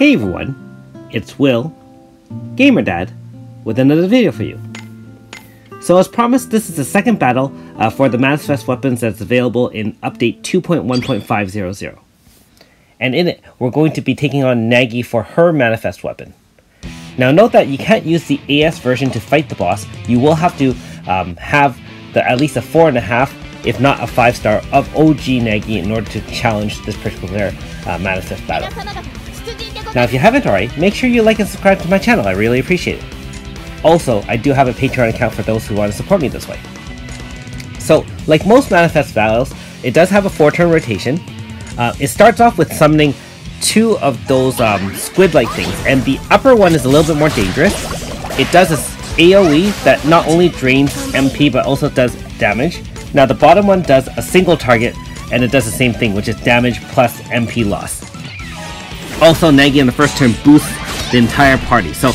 Hey everyone, it's Will, GamerDad, with another video for you. So as promised, this is the second battle for the Manifest Weapons that's available in Update 2.1.500. And in it, we're going to be taking on Nagi for her Manifest Weapon. Now note that you can't use the AS version to fight the boss. You will have to have at least a 4.5, if not a 5-star, of OG Nagi in order to challenge this particular Manifest battle. Now if you haven't already, make sure you like and subscribe to my channel, I really appreciate it. Also, I do have a Patreon account for those who want to support me this way. So, like most Manifest battles, it does have a 4-turn rotation. It starts off with summoning two of those squid-like things, and the upper one is a little bit more dangerous. It does this AoE that not only drains MP but also does damage. Now the bottom one does a single target, and it does the same thing, which is damage plus MP loss. Also, Nagi in the first turn boosts the entire party. So,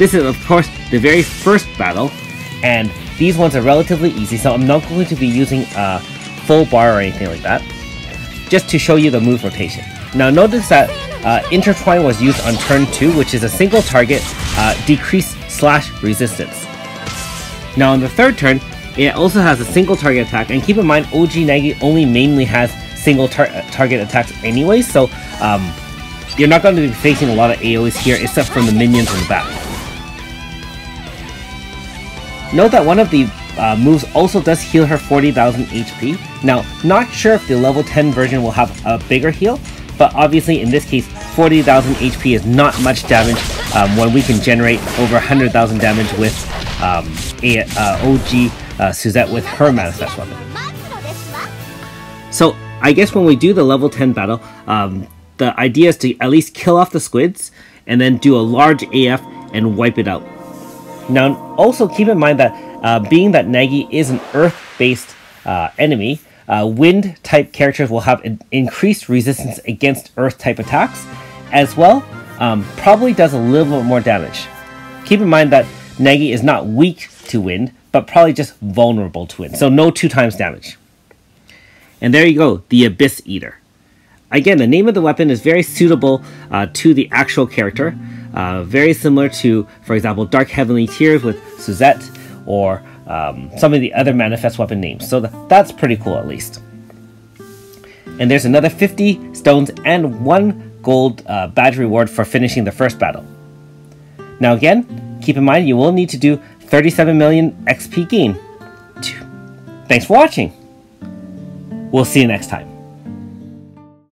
this is of course the very first battle, and these ones are relatively easy, so I'm not going to be using a full bar or anything like that, just to show you the move rotation. Now notice that Intertwine was used on turn 2, which is a single target, decrease/resistance. Now on the third turn, it also has a single target attack, and keep in mind OG Nagi only mainly has single target attacks anyway, so you're not going to be facing a lot of AoEs here except from the minions in the back. Note that one of the moves also does heal her 40,000 HP. Now, not sure if the level 10 version will have a bigger heal, but obviously in this case 40,000 HP is not much damage when we can generate over 100,000 damage with Suzette with her Manifest Weapon. So, I guess when we do the level 10 battle, the idea is to at least kill off the squids and then do a large AF and wipe it out. Now also keep in mind that being that Nagi is an earth-based enemy, wind type characters will have an increased resistance against earth type attacks as well. Probably does a little bit more damage. Keep in mind that Nagi is not weak to wind, but probably just vulnerable to wind, so no 2x damage. And there you go, the Abyss Eater. Again, the name of the weapon is very suitable to the actual character. Very similar to, for example, Dark Heavenly Tears with Suzette, or some of the other Manifest Weapon names. So that's pretty cool, at least. And there's another 50 stones and 1 gold badge reward for finishing the first battle. Now again, keep in mind you will need to do 37 million XP gain. Thanks for watching! We'll see you next time.